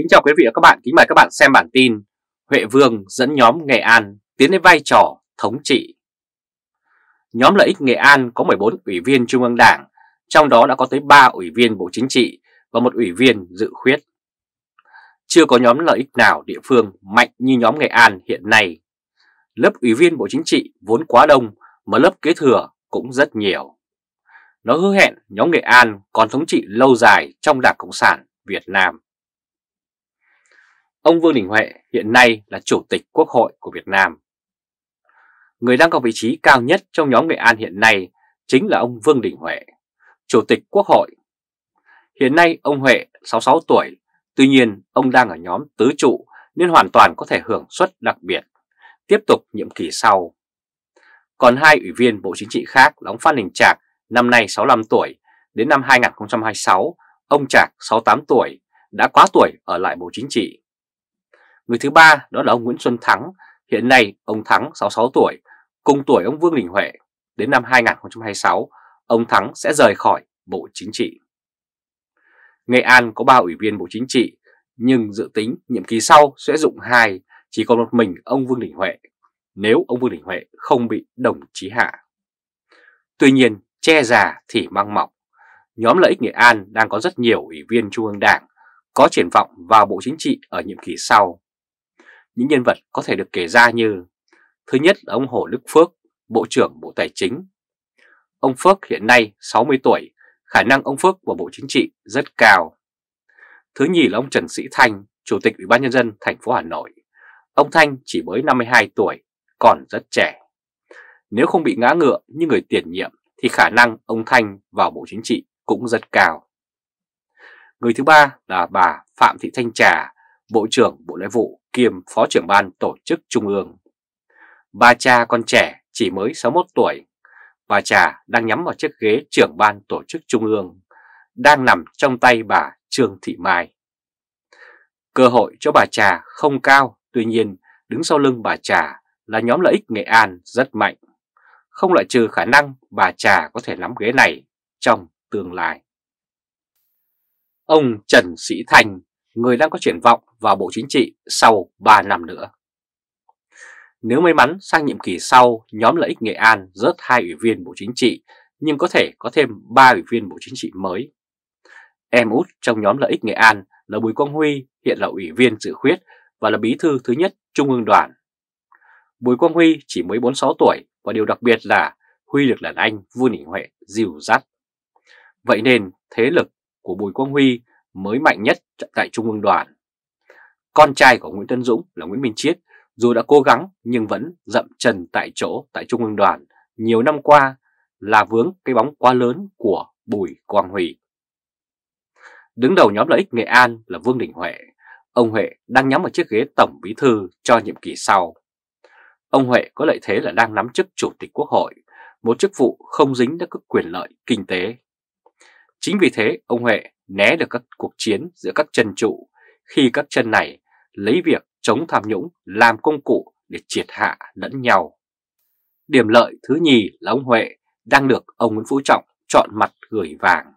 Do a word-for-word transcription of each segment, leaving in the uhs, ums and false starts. Kính chào quý vị và các bạn, kính mời các bạn xem bản tin Huệ Vương dẫn nhóm Nghệ An tiến đến vai trò thống trị. Nhóm lợi ích Nghệ An có mười bốn ủy viên Trung ương Đảng, trong đó đã có tới ba ủy viên Bộ Chính trị và một ủy viên dự khuyết. Chưa có nhóm lợi ích nào địa phương mạnh như nhóm Nghệ An hiện nay. Lớp ủy viên Bộ Chính trị vốn quá đông mà lớp kế thừa cũng rất nhiều. Nó hứa hẹn nhóm Nghệ An còn thống trị lâu dài trong Đảng Cộng sản Việt Nam. Ông Vương Đình Huệ hiện nay là Chủ tịch Quốc hội của Việt Nam. Người đang có vị trí cao nhất trong nhóm Nghệ An hiện nay chính là ông Vương Đình Huệ, Chủ tịch Quốc hội. Hiện nay ông Huệ sáu mươi sáu tuổi, tuy nhiên ông đang ở nhóm tứ trụ nên hoàn toàn có thể hưởng suất đặc biệt, tiếp tục nhiệm kỳ sau. Còn hai ủy viên Bộ Chính trị khác là ông Phan Đình Trạc, năm nay sáu mươi lăm tuổi, đến năm hai nghìn không trăm hai mươi sáu, ông Trạc sáu mươi tám tuổi, đã quá tuổi ở lại Bộ Chính trị. Người thứ ba đó là ông Nguyễn Xuân Thắng, hiện nay ông Thắng sáu mươi sáu tuổi, cùng tuổi ông Vương Đình Huệ, đến năm hai nghìn không trăm hai mươi sáu, ông Thắng sẽ rời khỏi Bộ Chính trị. Nghệ An có ba ủy viên Bộ Chính trị, nhưng dự tính nhiệm kỳ sau sẽ dụng hai, chỉ còn một mình ông Vương Đình Huệ, nếu ông Vương Đình Huệ không bị đồng chí hạ. Tuy nhiên, che già thì mang mọc, nhóm lợi ích Nghệ An đang có rất nhiều ủy viên Trung ương Đảng, có triển vọng vào Bộ Chính trị ở nhiệm kỳ sau. Những nhân vật có thể được kể ra như: thứ nhất là ông Hồ Đức Phước, Bộ trưởng Bộ Tài chính. Ông Phước hiện nay sáu mươi tuổi, khả năng ông Phước vào Bộ Chính trị rất cao. Thứ nhì là ông Trần Sĩ Thanh, Chủ tịch Ủy ban Nhân dân thành phố Hà Nội. Ông Thanh chỉ mới năm mươi hai tuổi, còn rất trẻ. Nếu không bị ngã ngựa như người tiền nhiệm thì khả năng ông Thanh vào Bộ Chính trị cũng rất cao. Người thứ ba là bà Phạm Thị Thanh Trà, Bộ trưởng Bộ Nội vụ kiêm Phó trưởng ban Tổ chức Trung ương. Bà Trà còn trẻ, chỉ mới sáu mươi mốt tuổi. Bà Trà đang nhắm vào chiếc ghế trưởng ban Tổ chức Trung ương, đang nằm trong tay bà Trương Thị Mai. Cơ hội cho bà Trà không cao, tuy nhiên đứng sau lưng bà Trà là nhóm lợi ích Nghệ An rất mạnh. Không loại trừ khả năng bà Trà có thể nắm ghế này trong tương lai. Ông Trần Sĩ Thanh, người đang có triển vọng vào Bộ Chính trị sau ba năm nữa. Nếu may mắn sang nhiệm kỳ sau, nhóm lợi ích Nghệ An rớt hai ủy viên Bộ Chính trị, nhưng có thể có thêm ba ủy viên Bộ Chính trị mới. Em út trong nhóm lợi ích Nghệ An là Bùi Quang Huy, hiện là ủy viên dự khuyết và là bí thư thứ nhất Trung ương Đoàn. Bùi Quang Huy chỉ mới bốn mươi sáu tuổi và điều đặc biệt là Huy được đàn anh Vương Đình Huệ dìu dắt. Vậy nên thế lực của Bùi Quang Huy mới mạnh nhất tại Trung ương Đoàn. Con trai của Nguyễn Tân Dũng là Nguyễn Minh Triết dù đã cố gắng nhưng vẫn dậm chân tại chỗ tại Trung ương Đoàn nhiều năm qua, là vướng cái bóng quá lớn của Bùi Quang Huy. Đứng đầu nhóm lợi ích Nghệ An là Vương Đình Huệ. Ông Huệ đang nhắm vào chiếc ghế tổng bí thư cho nhiệm kỳ sau. Ông Huệ có lợi thế là đang nắm chức Chủ tịch Quốc hội, một chức vụ không dính đến các quyền lợi kinh tế. Chính vì thế, ông Huệ né được các cuộc chiến giữa các chân trụ khi các chân này lấy việc chống tham nhũng làm công cụ để triệt hạ lẫn nhau. Điểm lợi thứ nhì là ông Huệ đang được ông Nguyễn Phú Trọng chọn mặt gửi vàng.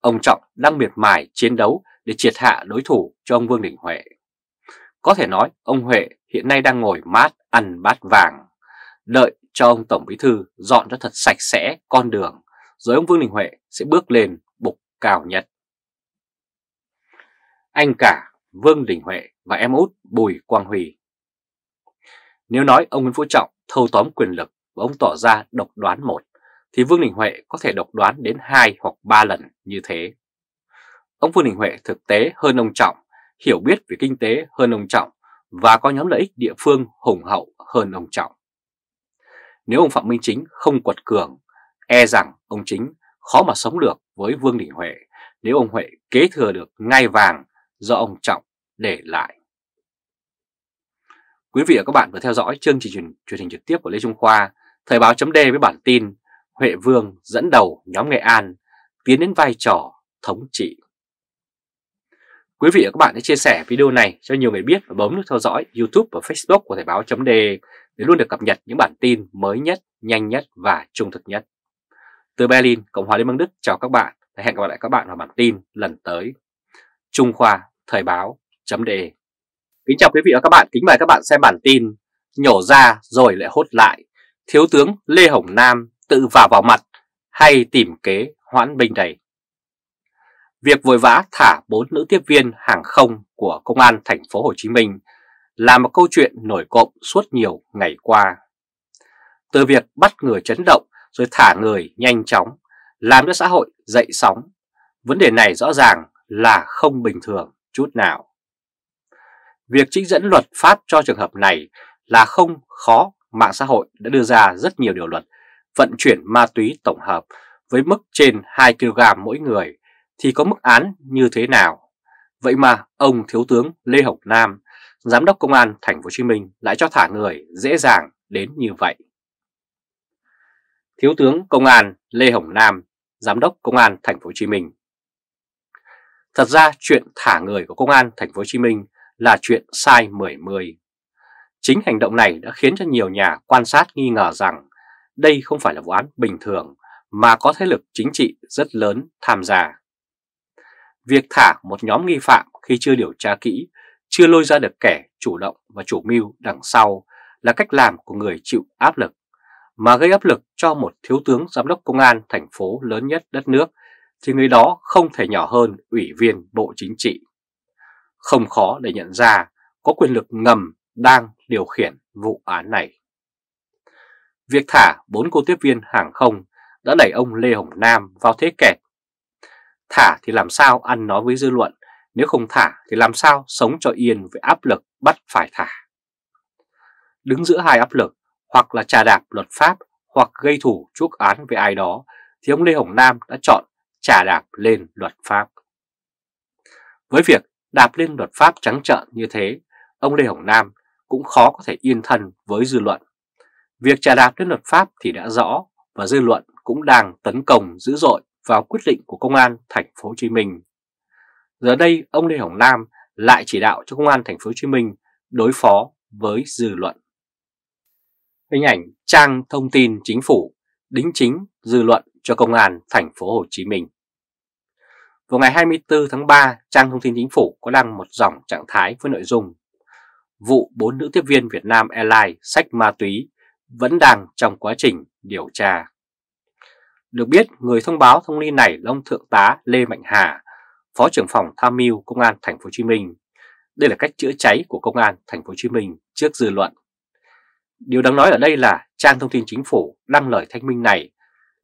Ông Trọng đang miệt mài chiến đấu để triệt hạ đối thủ cho ông Vương Đình Huệ. Có thể nói ông Huệ hiện nay đang ngồi mát ăn bát vàng, đợi cho ông Tổng Bí Thư dọn cho thật sạch sẽ con đường, rồi ông Vương Đình Huệ sẽ bước lên bục cao nhất. Anh cả Vương Đình Huệ và em út Bùi Quang Huy. Nếu nói ông Nguyễn Phú Trọng thâu tóm quyền lực và ông tỏ ra độc đoán một, thì Vương Đình Huệ có thể độc đoán đến hai hoặc ba lần như thế. Ông Vương Đình Huệ thực tế hơn ông Trọng, hiểu biết về kinh tế hơn ông Trọng và có nhóm lợi ích địa phương hùng hậu hơn ông Trọng. Nếu ông Phạm Minh Chính không quật cường, e rằng ông Chính khó mà sống được với Vương Đình Huệ nếu ông Huệ kế thừa được ngai vàng do ông Trọng để lại. Quý vị và các bạn vừa theo dõi chương trình truyền hình trực tiếp của Lê Trung Khoa, Thời Báo .de với bản tin Huệ Vương dẫn đầu nhóm Nghệ An tiến đến vai trò thống trị. Quý vị và các bạn hãy chia sẻ video này cho nhiều người biết và bấm nút theo dõi YouTube và Facebook của Thời Báo .de để luôn được cập nhật những bản tin mới nhất, nhanh nhất và trung thực nhất. Từ Berlin, Cộng hòa Liên bang Đức chào các bạn. Hẹn gặp lại các bạn vào bản tin lần tới. Trung Khoa, Thời Báo Thời Báo chấm de. Kính chào quý vị và các bạn, kính mời các bạn xem bản tin nhổ ra rồi lại hốt lại, Thiếu tướng Lê Hồng Nam tự vả vào mặt hay tìm kế hoãn binh đầy. Việc vội vã thả bốn nữ tiếp viên hàng không của Công an thành phố Hồ Chí Minh là một câu chuyện nổi cộm suốt nhiều ngày qua. Từ việc bắt người chấn động rồi thả người nhanh chóng làm cho xã hội dậy sóng, vấn đề này rõ ràng là không bình thường chút nào. Việc trích dẫn luật pháp cho trường hợp này là không khó, mạng xã hội đã đưa ra rất nhiều điều luật vận chuyển ma túy tổng hợp với mức trên hai ki lô gam mỗi người thì có mức án như thế nào. Vậy mà ông Thiếu tướng Lê Hồng Nam, Giám đốc Công an thành phố Hồ Chí Minh lại cho thả người dễ dàng đến như vậy. Thiếu tướng Công an Lê Hồng Nam, Giám đốc Công an thành phố Hồ Chí Minh. Thật ra chuyện thả người của Công an thành phố Hồ Chí Minh là chuyện sai mười mươi. Chính hành động này đã khiến cho nhiều nhà quan sát nghi ngờ rằng đây không phải là vụ án bình thường mà có thế lực chính trị rất lớn tham gia. Việc thả một nhóm nghi phạm khi chưa điều tra kỹ, chưa lôi ra được kẻ chủ động và chủ mưu đằng sau là cách làm của người chịu áp lực, mà gây áp lực cho một thiếu tướng giám đốc công an thành phố lớn nhất đất nước thì người đó không thể nhỏ hơn ủy viên Bộ Chính trị. Không khó để nhận ra có quyền lực ngầm đang điều khiển vụ án này. Việc thả bốn cô tiếp viên hàng không đã đẩy ông Lê Hồng Nam vào thế kẹt. Thả thì làm sao ăn nói với dư luận, nếu không thả thì làm sao sống cho yên với áp lực bắt phải thả. Đứng giữa hai áp lực, hoặc là trà đạp luật pháp hoặc gây thủ chuốc án với ai đó, thì ông Lê Hồng Nam đã chọn trà đạp lên luật pháp. Với việc đạp lên luật pháp trắng trợn như thế, ông Lê Hồng Nam cũng khó có thể yên thân với dư luận. Việc trà đạp lên luật pháp thì đã rõ, và dư luận cũng đang tấn công dữ dội vào quyết định của Công an thành phố Hồ Chí Minh. Giờ đây ông Lê Hồng Nam lại chỉ đạo cho Công an thành phố Hồ Chí Minh đối phó với dư luận. Hình ảnh trang thông tin chính phủ đính chính dư luận cho Công an thành phố Hồ Chí Minh. Vào ngày hai mươi tư tháng ba, trang thông tin chính phủ có đăng một dòng trạng thái với nội dung vụ bốn nữ tiếp viên Vietnam Airlines xách ma túy vẫn đang trong quá trình điều tra. Được biết, người thông báo thông tin này là ông Thượng tá Lê Mạnh Hà, Phó trưởng phòng tham mưu Công an thành phố Hồ Chí Minh. Đây là cách chữa cháy của Công an thành phố Hồ Chí Minh trước dư luận. Điều đáng nói ở đây là trang thông tin chính phủ đăng lời thanh minh này.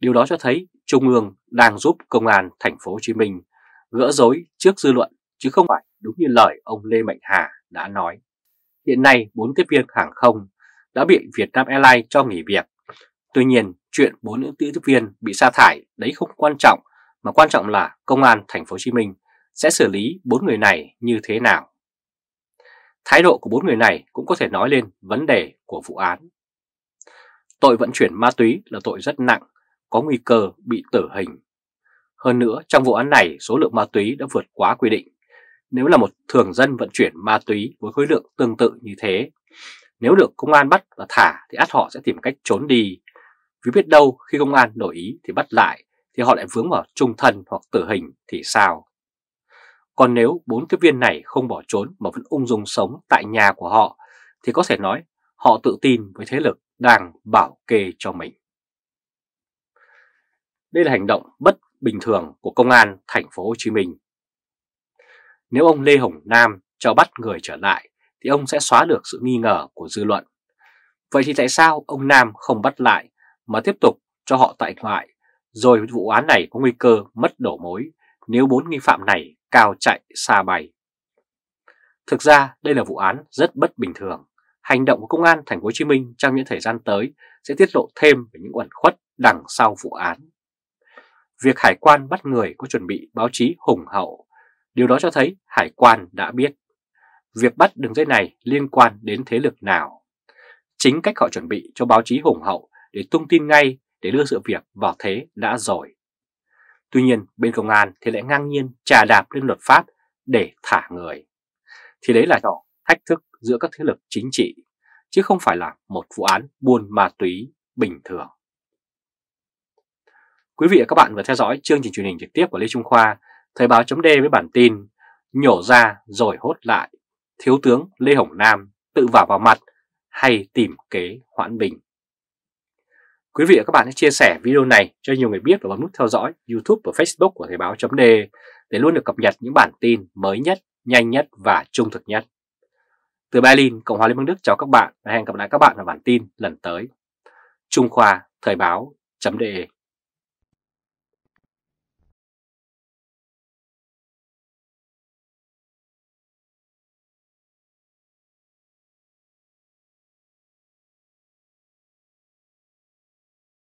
Điều đó cho thấy Trung ương đang giúp Công an thành phố Hồ Chí Minh gỡ rối trước dư luận, chứ không phải đúng như lời ông Lê Mạnh Hà đã nói. Hiện nay, bốn tiếp viên hàng không đã bị Vietnam Airlines cho nghỉ việc. Tuy nhiên, chuyện bốn nữ tiếp viên bị sa thải đấy không quan trọng, mà quan trọng là Công an thành phố Hồ Chí Minh sẽ xử lý bốn người này như thế nào. Thái độ của bốn người này cũng có thể nói lên vấn đề của vụ án. Tội vận chuyển ma túy là tội rất nặng, có nguy cơ bị tử hình. Hơn nữa, trong vụ án này số lượng ma túy đã vượt quá quy định. Nếu là một thường dân vận chuyển ma túy với khối lượng tương tự như thế, nếu được công an bắt và thả thì ắt họ sẽ tìm cách trốn đi. Vì biết đâu khi công an đổi ý thì bắt lại, thì họ lại vướng vào chung thân hoặc tử hình thì sao? Còn nếu bốn tiếp viên này không bỏ trốn mà vẫn ung dung sống tại nhà của họ, thì có thể nói họ tự tin với thế lực đang bảo kê cho mình. Đây là hành động bất bình thường của Công an thành phố Hồ Chí Minh. Nếu ông Lê Hồng Nam cho bắt người trở lại, thì ông sẽ xóa được sự nghi ngờ của dư luận. Vậy thì tại sao ông Nam không bắt lại mà tiếp tục cho họ tại ngoại, rồi vụ án này có nguy cơ mất đầu mối nếu bốn nghi phạm này cao chạy xa bay? Thực ra đây là vụ án rất bất bình thường. Hành động của Công an thành phố Hồ Chí Minh trong những thời gian tới sẽ tiết lộ thêm về những uẩn khuất đằng sau vụ án. Việc hải quan bắt người có chuẩn bị báo chí hùng hậu, điều đó cho thấy hải quan đã biết việc bắt đường dây này liên quan đến thế lực nào. Chính cách họ chuẩn bị cho báo chí hùng hậu để tung tin ngay, để đưa sự việc vào thế đã rồi. Tuy nhiên, bên công an thì lại ngang nhiên trà đạp lên luật pháp để thả người. Thì đấy là trò thách thức giữa các thế lực chính trị, chứ không phải là một vụ án buôn ma túy bình thường. Quý vị và các bạn vừa theo dõi chương trình truyền hình trực tiếp của Lê Trung Khoa, Thời Báo chấm de với bản tin nhổ ra rồi hốt lại, Thiếu tướng Lê Hồng Nam tự vào vào mặt hay tìm kế hoãn bình. Quý vị và các bạn hãy chia sẻ video này cho nhiều người biết và bấm nút theo dõi YouTube và Facebook của Thời Báo .de để luôn được cập nhật những bản tin mới nhất, nhanh nhất và trung thực nhất. Từ Berlin, Cộng hòa Liên bang Đức chào các bạn và hẹn gặp lại các bạn ở bản tin lần tới. Trung Khoa, Thời Báo .de.